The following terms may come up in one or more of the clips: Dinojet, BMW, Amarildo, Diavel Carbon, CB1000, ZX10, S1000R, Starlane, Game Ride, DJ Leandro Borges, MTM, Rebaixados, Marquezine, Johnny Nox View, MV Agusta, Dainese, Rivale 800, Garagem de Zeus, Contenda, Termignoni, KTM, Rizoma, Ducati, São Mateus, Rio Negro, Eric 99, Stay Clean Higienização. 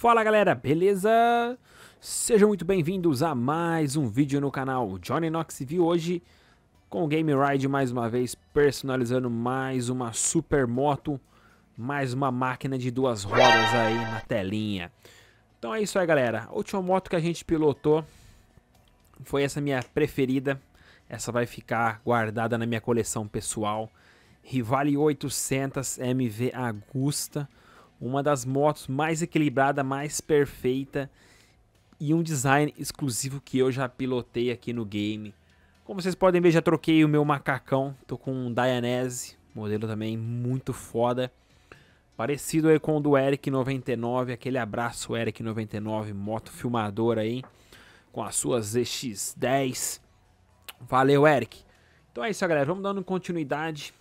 Fala galera, beleza? Sejam muito bem-vindos a mais um vídeo no canal Johnny Nox View. Hoje com o Game Ride mais uma vez, personalizando mais uma super moto, mais uma máquina de duas rodas aí na telinha. Então é isso aí galera, a última moto que a gente pilotou foi essa minha preferida. Essa vai ficar guardada na minha coleção pessoal, Rivale 800 MV Agusta. Uma das motos mais equilibrada, mais perfeita e um design exclusivo que eu já pilotei aqui no game. Como vocês podem ver, já troquei o meu macacão, tô com um Dainese, modelo também muito foda. Parecido aí com o do Eric 99, aquele abraço Eric 99, moto filmadora aí, com as suas ZX10. Valeu Eric! Então é isso galera, vamos dando continuidade,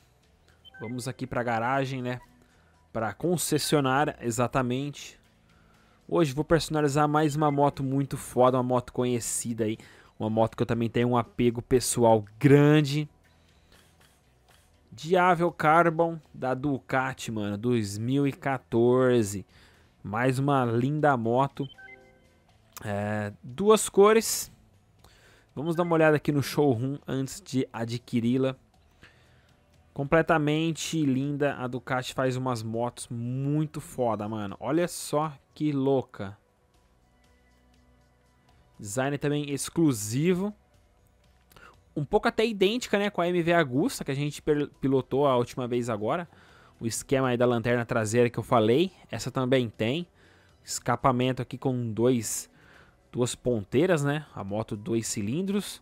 vamos aqui pra garagem, né? Para concessionária, exatamente. Hoje vou personalizar mais uma moto muito foda, uma moto conhecida aí, uma moto que eu também tenho um apego pessoal grande. Diavel Carbon da Ducati, mano, 2014. Mais uma linda moto. Duas cores. Vamos dar uma olhada aqui no showroom antes de adquiri-la. Completamente linda, a Ducati faz umas motos muito foda, mano. Olha só que louca. Design também exclusivo. Um pouco até idêntica, né, com a MV Agusta, que a gente pilotou a última vez agora. O esquema aí da lanterna traseira que eu falei, essa também tem. Escapamento aqui com duas ponteiras, né, a moto 2 cilindros.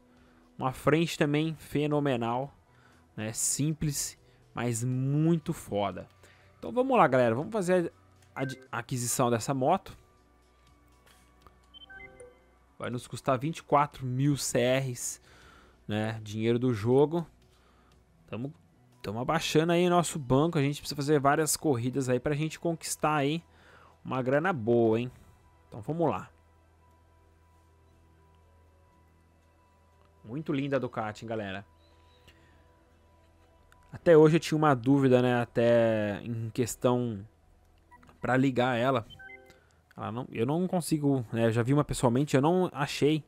Uma frente também fenomenal. Né, simples, mas muito foda. Então vamos lá galera, vamos fazer a aquisição dessa moto. Vai nos custar 24.000 CRs, né, dinheiro do jogo. Estamos abaixando aí nosso banco, a gente precisa fazer várias corridas aí pra gente conquistar aí uma grana boa, hein. Então vamos lá. Muito linda a Ducati, hein, galera. Até hoje eu tinha uma dúvida, né, até em questão para ligar ela. Eu não consigo, né, eu já vi uma pessoalmente, eu não achei,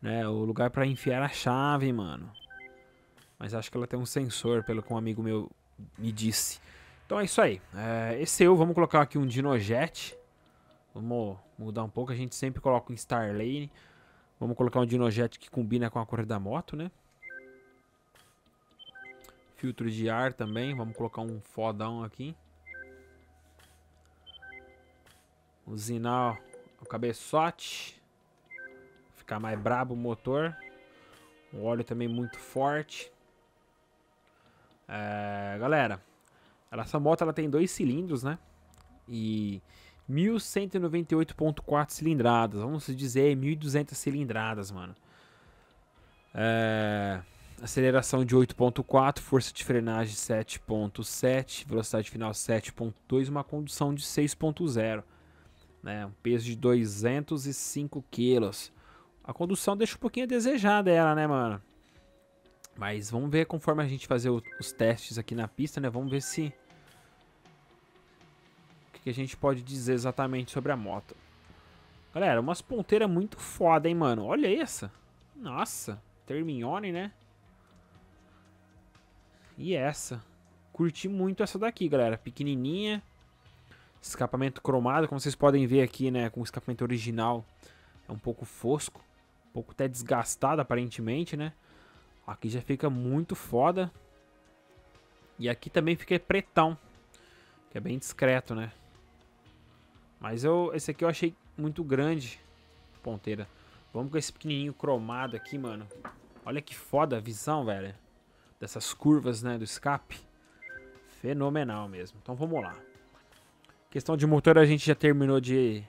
né, o lugar para enfiar a chave, mano. Mas acho que ela tem um sensor, pelo que um amigo meu me disse. Então é isso aí. Vamos colocar aqui um Dinojet. Vamos mudar um pouco, a gente sempre coloca um Starlane. Vamos colocar um Dinojet que combina com a cor da moto, né. Filtro de ar também, vamos colocar um fodão aqui. Usinar o cabeçote. Ficar mais brabo o motor. O óleo também muito forte. Galera, essa moto ela tem 2 cilindros, né? E 1198.4 cilindradas. Vamos dizer 1200 cilindradas, mano. Aceleração de 8.4, força de frenagem 7.7, velocidade final 7.2, uma condução de 6.0, né? Um peso de 205 quilos. A condução deixa um pouquinho a desejar dela, né, mano? Mas vamos ver conforme a gente fazer os testes aqui na pista, né? Vamos ver se... o que a gente pode dizer exatamente sobre a moto. Galera, umas ponteiras muito foda, hein, mano? Olha essa! Nossa! Termignoni, né? E essa. Curti muito essa daqui, galera. Pequenininha. Escapamento cromado, como vocês podem ver aqui, né? Com o escapamento original. É um pouco fosco. Um pouco até desgastado, aparentemente, né? Aqui já fica muito foda. E aqui também fica pretão. Que é bem discreto, né? Mas esse aqui eu achei muito grande. Ponteira. Vamos com esse pequenininho cromado aqui, mano. Olha que foda a visão, velho. Dessas curvas, né, do escape. Fenomenal mesmo. Então vamos lá. Questão de motor a gente já terminou de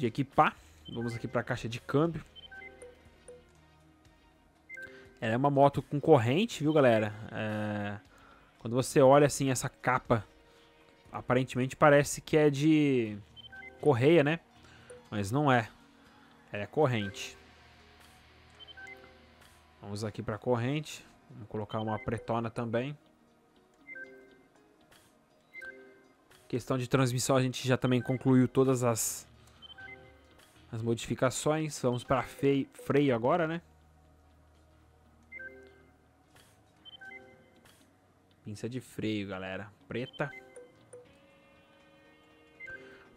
equipar. Vamos aqui para a caixa de câmbio. Ela é uma moto com corrente, viu galera? Quando você olha assim essa capa, aparentemente parece que é de correia, né? Mas não é. Ela é corrente. Vamos aqui para corrente. Vamos colocar uma pretona também. Questão de transmissão, a gente já também concluiu todas as modificações. Vamos para freio agora, né? Pinça de freio, galera. Preta.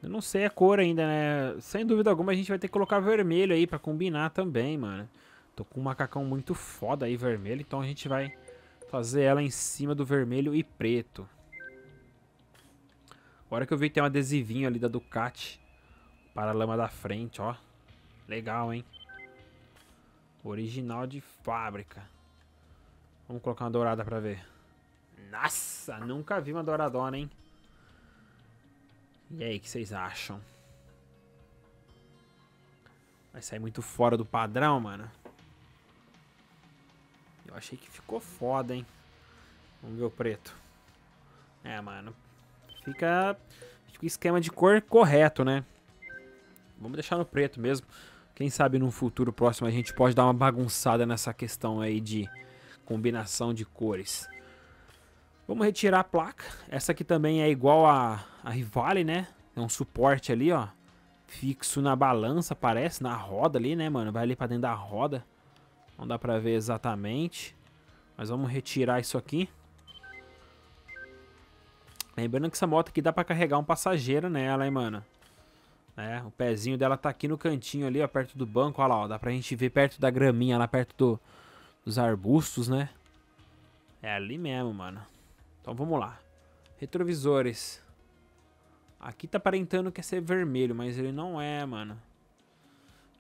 Eu não sei a cor ainda, né? Sem dúvida alguma a gente vai ter que colocar vermelho aí pra combinar também, mano. Tô com um macacão muito foda aí, vermelho. Então a gente vai fazer ela em cima do vermelho e preto. Agora que eu vi que tem um adesivinho ali da Ducati. Paralama da frente, ó. Legal, hein? Original de fábrica. Vamos colocar uma dourada pra ver. Nossa, nunca vi uma douradona, hein? E aí, o que vocês acham? Vai sair muito fora do padrão, mano. Eu achei que ficou foda, hein? Vamos ver o preto. É, mano. Fica o esquema de cor correto, né? Vamos deixar no preto mesmo. Quem sabe num futuro próximo a gente pode dar uma bagunçada nessa questão aí de combinação de cores. Vamos retirar a placa. Essa aqui também é igual a Rivale, né? É um suporte ali, ó. Fixo na balança, parece. Na roda ali, né, mano? Vai ali pra dentro da roda. Não dá pra ver exatamente. Mas vamos retirar isso aqui. Lembrando que essa moto aqui dá pra carregar um passageiro nela, hein, mano? É, o pezinho dela tá aqui no cantinho ali, ó. Perto do banco, ó lá, ó. Dá pra gente ver perto da graminha, lá perto dos arbustos, né? É ali mesmo, mano. Então vamos lá. Retrovisores. Aqui tá aparentando que é ser vermelho, mas ele não é, mano.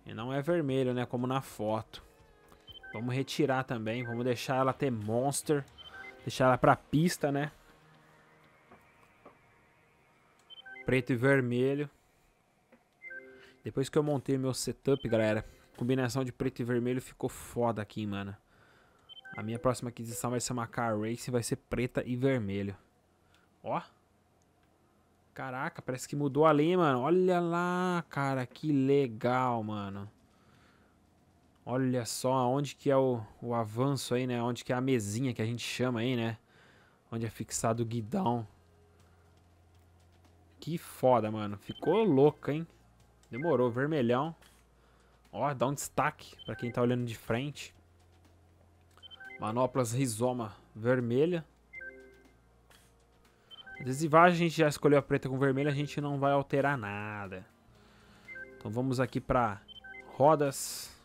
Ele não é vermelho, né? Como na foto. Vamos retirar também. Vamos deixar ela ter monster. Deixar ela pra pista, né? Preto e vermelho. Depois que eu montei meu setup, galera, a combinação de preto e vermelho ficou foda aqui, mano. A minha próxima aquisição vai ser uma Car Race, vai ser preta e vermelho. Ó. Caraca, parece que mudou ali, mano. Olha lá, cara, que legal, mano. Olha só onde que é o avanço aí, né? Onde que é a mesinha que a gente chama aí, né? Onde é fixado o guidão. Que foda, mano. Ficou louco, hein? Demorou, vermelhão. Ó, dá um destaque pra quem tá olhando de frente. Manoplas Rizoma vermelha. Adesivagem a gente já escolheu a preta com vermelha. A gente não vai alterar nada. Então vamos aqui para rodas.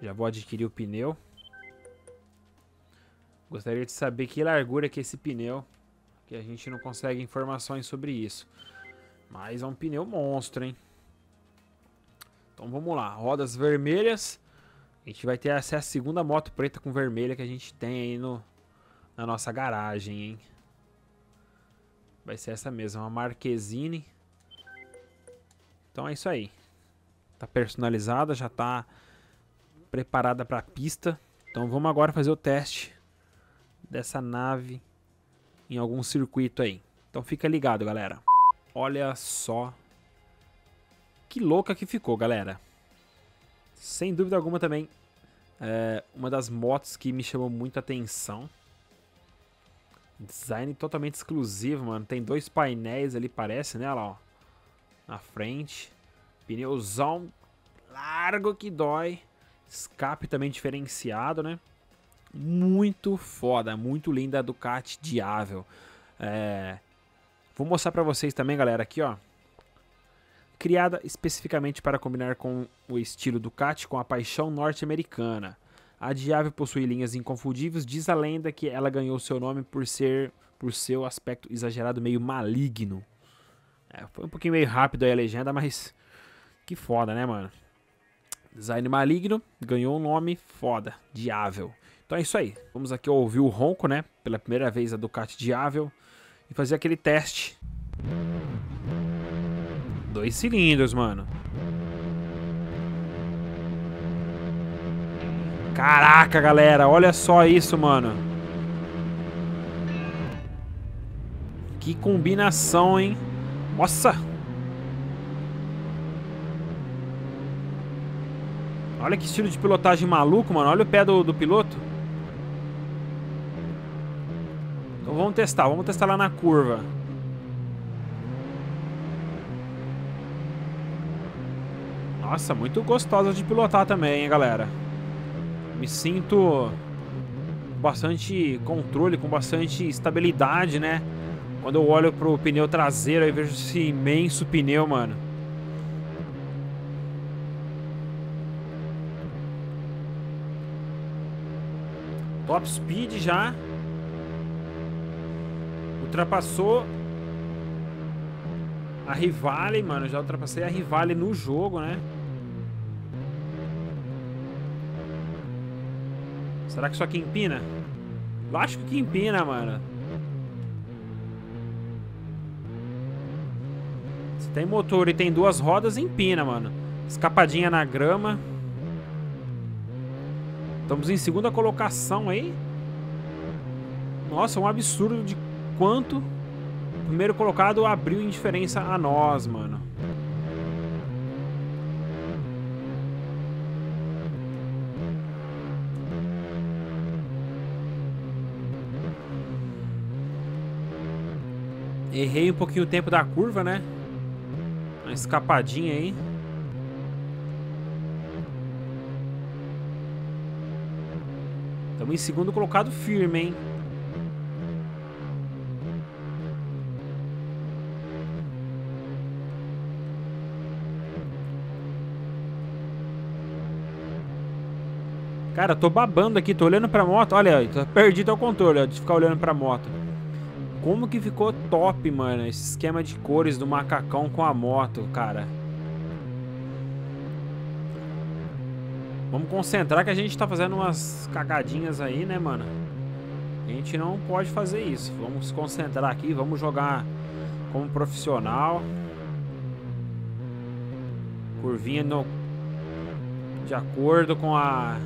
Já vou adquirir o pneu. Gostaria de saber que largura que é esse pneu. Que a gente não consegue informações sobre isso. Mas é um pneu monstro, hein? Então vamos lá. Rodas vermelhas. A gente vai ter essa é a segunda moto preta com vermelha que a gente tem aí na nossa garagem, hein? Vai ser essa mesma, uma Marquezine. Então é isso aí. Tá personalizada, já tá preparada pra pista. Então vamos agora fazer o teste dessa nave em algum circuito aí. Então fica ligado, galera. Olha só que louca que ficou, galera. Sem dúvida alguma também, uma das motos que me chamou muita atenção. Design totalmente exclusivo, mano. Tem dois painéis ali, parece, né? Olha lá, ó. Na frente. Pneuzão largo que dói. Escape também diferenciado, né? Muito foda, muito linda a Ducati Diavel. Vou mostrar pra vocês também, galera, aqui, ó. Criada especificamente para combinar com o estilo Ducati com a paixão norte-americana. A Diavel possui linhas inconfundíveis, diz a lenda que ela ganhou seu nome por seu aspecto exagerado meio maligno. Foi um pouquinho meio rápido aí a legenda, mas que foda, né, mano? Design maligno, ganhou um nome foda, Diavel. Então é isso aí, vamos aqui ouvir o ronco, né, pela primeira vez a Ducati Diavel e fazer aquele teste. 2 cilindros, mano. Caraca, galera. Olha só isso, mano. Que combinação, hein? Nossa. Olha que estilo de pilotagem maluco, mano. Olha o pé do piloto. Então vamos testar. Vamos testar lá na curva. Nossa, muito gostosa de pilotar também, hein, galera. Me sinto com bastante controle, com bastante estabilidade, né? Quando eu olho pro pneu traseiro, aí vejo esse imenso pneu, mano. Top speed já. Ultrapassou a Rivale, mano. Já ultrapassei a Rivale no jogo, né? Será que só aqui empina? Eu acho que empina, mano. Se tem motor e tem duas rodas, empina, mano. Escapadinha na grama. Estamos em segunda colocação aí. Nossa, um absurdo de quanto o primeiro colocado abriu indiferença a nós, mano. Errei um pouquinho o tempo da curva, né? Uma escapadinha aí. Estamos em segundo colocado firme, hein? Cara, eu tô babando aqui, tô olhando pra moto. Olha aí, tô perdido ao controle, ó, de ficar olhando pra moto. Como que ficou top, mano, esse esquema de cores do macacão com a moto, cara. Vamos concentrar que a gente tá fazendo umas cagadinhas aí, né, mano? A gente não pode fazer isso. Vamos se concentrar aqui, vamos jogar como profissional. Curvinha no... de acordo com a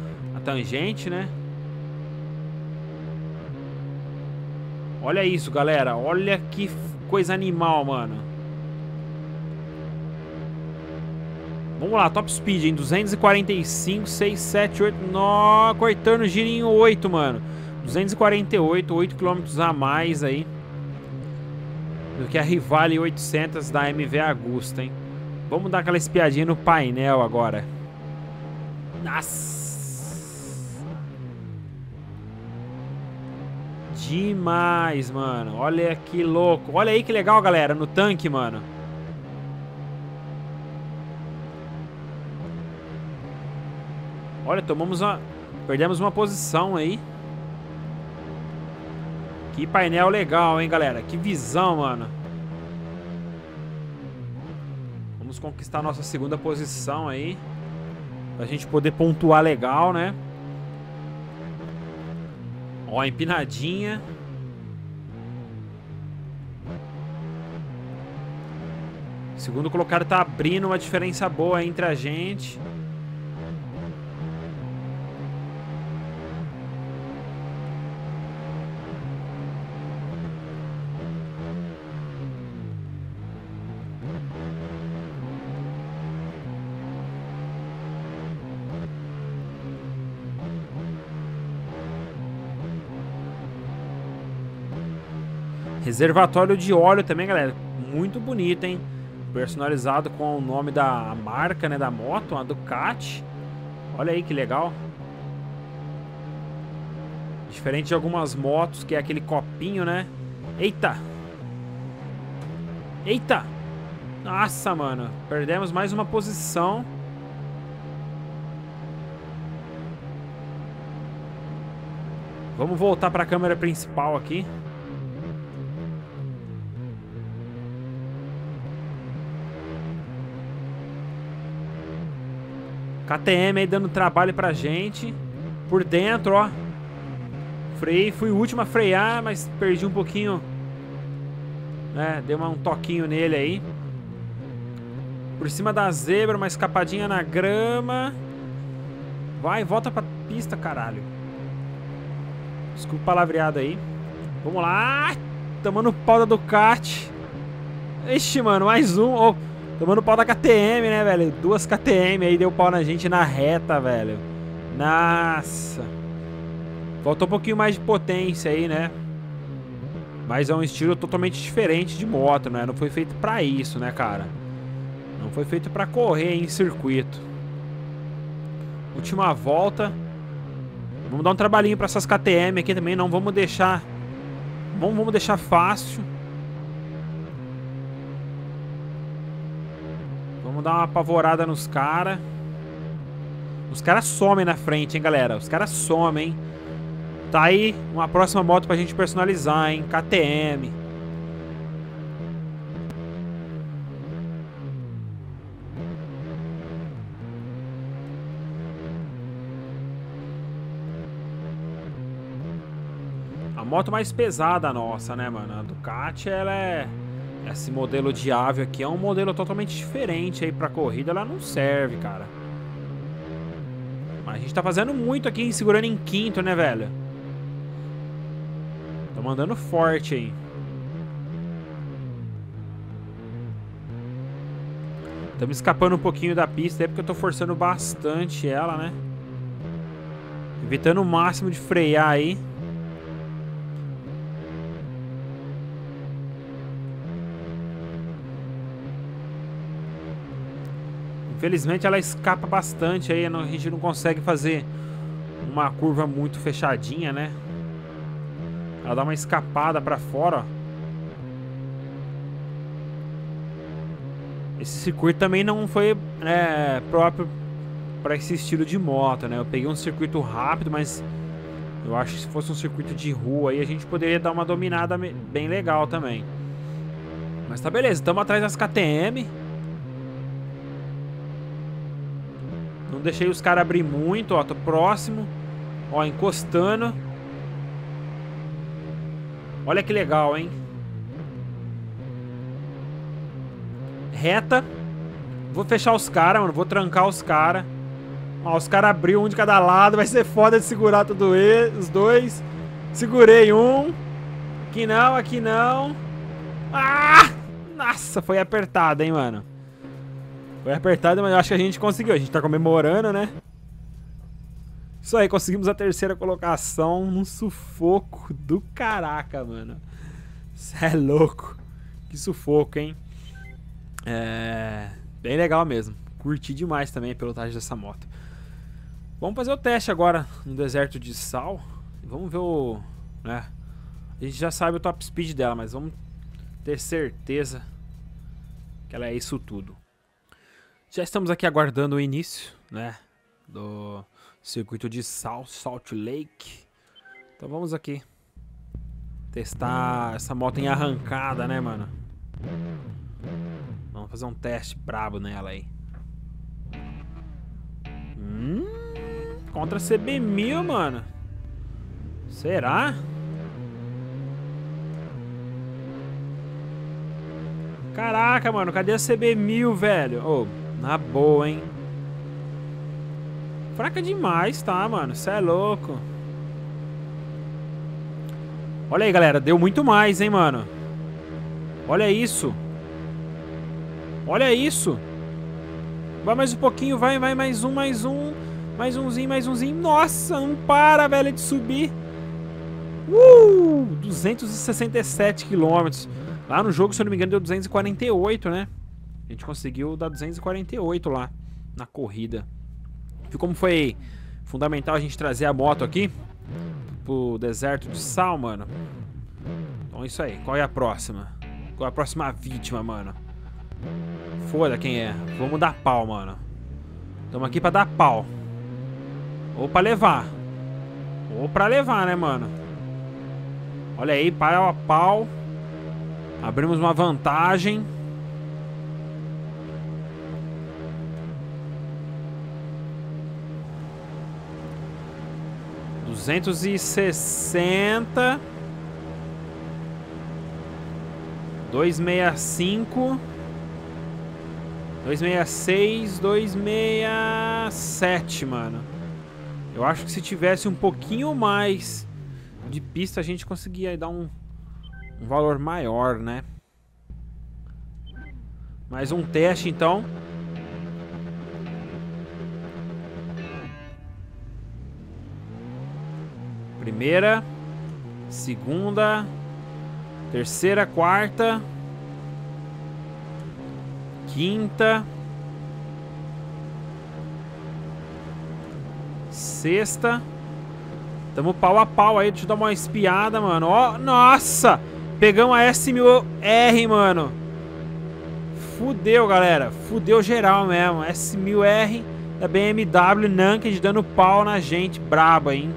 tangente, né? Olha isso, galera. Olha que coisa animal, mano. Vamos lá, top speed, hein? 245, 6, 7, 8... Nó, cortando o girinho 8, mano. 248, 8 km a mais aí do que a Rivale 800 da MV Agusta, hein? Vamos dar aquela espiadinha no painel agora. Nossa! Demais, mano. Olha que louco. Olha aí que legal, galera. No tanque, mano. Olha, tomamos uma... Perdemos uma posição aí. Que painel legal, hein, galera. Que visão, mano. Vamos conquistar a nossa segunda posição aí. Pra gente poder pontuar legal, né? Ó, empinadinha. O segundo colocado tá abrindo uma diferença boa entre a gente. Reservatório de óleo também, galera. Muito bonito, hein? Personalizado com o nome da marca, né? Da moto, a Ducati. Olha aí que legal. Diferente de algumas motos, que é aquele copinho, né? Eita! Eita! Nossa, mano. Perdemos mais uma posição. Vamos voltar para a câmera principal aqui. KTM aí dando trabalho pra gente. Por dentro, ó. Freiei, fui o último a frear, mas perdi um pouquinho, né? Deu um toquinho nele aí. Por cima da zebra, uma escapadinha na grama. Vai, volta pra pista, caralho. Desculpa o palavreado aí. Vamos lá. Tomando pau da Ducati. Ixi, mano, mais um. Oh. Tomando pau da KTM, né, velho? Duas KTM aí deu pau na gente na reta, velho. Nossa. Faltou um pouquinho mais de potência aí, né? Mas é um estilo totalmente diferente de moto, né? Não foi feito pra isso, né, cara? Não foi feito para correr em circuito. Última volta. Vamos dar um trabalhinho para essas KTM aqui também. Não vamos deixar... Vamos deixar fácil. Vamos dar uma apavorada nos caras. Os caras somem na frente, hein, galera? Os caras somem, hein? Tá aí uma próxima moto pra gente personalizar, hein? KTM. A moto mais pesada nossa, né, mano? A Ducati, ela é... Esse modelo Diavel aqui é um modelo totalmente diferente aí pra corrida. Ela não serve, cara. Mas a gente tá fazendo muito aqui, segurando em quinto, né, velho? Tô mandando forte aí. Estamos escapando um pouquinho da pista aí porque eu tô forçando bastante ela, né? Evitando o máximo de frear aí. Infelizmente ela escapa bastante aí, a gente não consegue fazer uma curva muito fechadinha, né? Ela dá uma escapada pra fora, ó. Esse circuito também não foi próprio pra esse estilo de moto, né? Eu peguei um circuito rápido, mas eu acho que se fosse um circuito de rua aí a gente poderia dar uma dominada bem legal também. Mas tá beleza, estamos atrás das KTM. Não deixei os caras abrir muito, ó, tô próximo. Ó, encostando. Olha que legal, hein? Reta. Vou fechar os caras, mano, vou trancar os caras. Ó, os caras abriu um de cada lado, vai ser foda de segurar tudo os dois. Segurei um. Aqui não, aqui não. Ah! Nossa, foi apertado, hein, mano? Foi apertado, mas eu acho que a gente conseguiu. A gente tá comemorando, né? Isso aí, conseguimos a terceira colocação num sufoco do caraca, mano. Isso é louco. Que sufoco, hein? É... Bem legal mesmo. Curti demais também a pilotagem dessa moto. Vamos fazer o teste agora no deserto de sal. Vamos ver o... né? A gente já sabe o top speed dela, mas vamos ter certeza que ela é isso tudo. Já estamos aqui aguardando o início, né, do circuito de Salt Lake. Então vamos aqui testar essa moto em arrancada, né, mano? Vamos fazer um teste brabo nela aí. Contra a CB1000, mano. Será? Caraca, mano, cadê a CB1000, velho? Ô... Na boa, hein? Fraca demais, tá, mano? Cê é louco. Olha aí, galera. Deu muito mais, hein, mano? Olha isso. Olha isso. Vai mais um pouquinho. Vai, vai. Mais um, mais um. Mais umzinho, mais umzinho. Nossa, não para, velho, de subir. 267 quilômetros. Lá no jogo, se eu não me engano, deu 248, né? A gente conseguiu dar 248 lá na corrida. E como foi fundamental a gente trazer a moto aqui pro deserto de sal, mano. Então é isso aí. Qual é a próxima? Qual é a próxima vítima, mano? Foda quem é. Vamos dar pau, mano. Estamos aqui pra dar pau. Ou pra levar. Ou pra levar, né, mano? Olha aí, pau a pau. Abrimos uma vantagem.260 265 266 267, mano. Eu acho que se tivesse um pouquinho mais de pista a gente conseguia dar um valor maior, né? Mais um teste então. Primeira, segunda, terceira, quarta, quinta, sexta. Tamo pau a pau aí, deixa eu dar uma espiada, mano. Ó, nossa! Pegamos a S1000R, mano. Fudeu, galera. Fudeu geral mesmo. S1000R da BMW Nanked dando pau na gente. Braba, hein?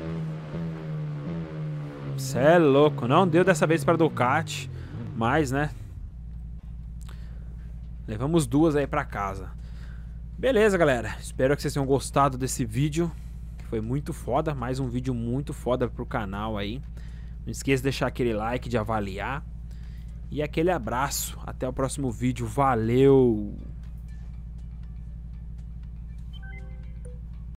Cê é louco. Não deu dessa vez pra Ducati. Mas, né? Levamos duas aí pra casa. Beleza, galera. Espero que vocês tenham gostado desse vídeo. Foi muito foda, mais um vídeo muito foda pro canal aí. Não esqueça de deixar aquele like, de avaliar. E aquele abraço, até o próximo vídeo, valeu!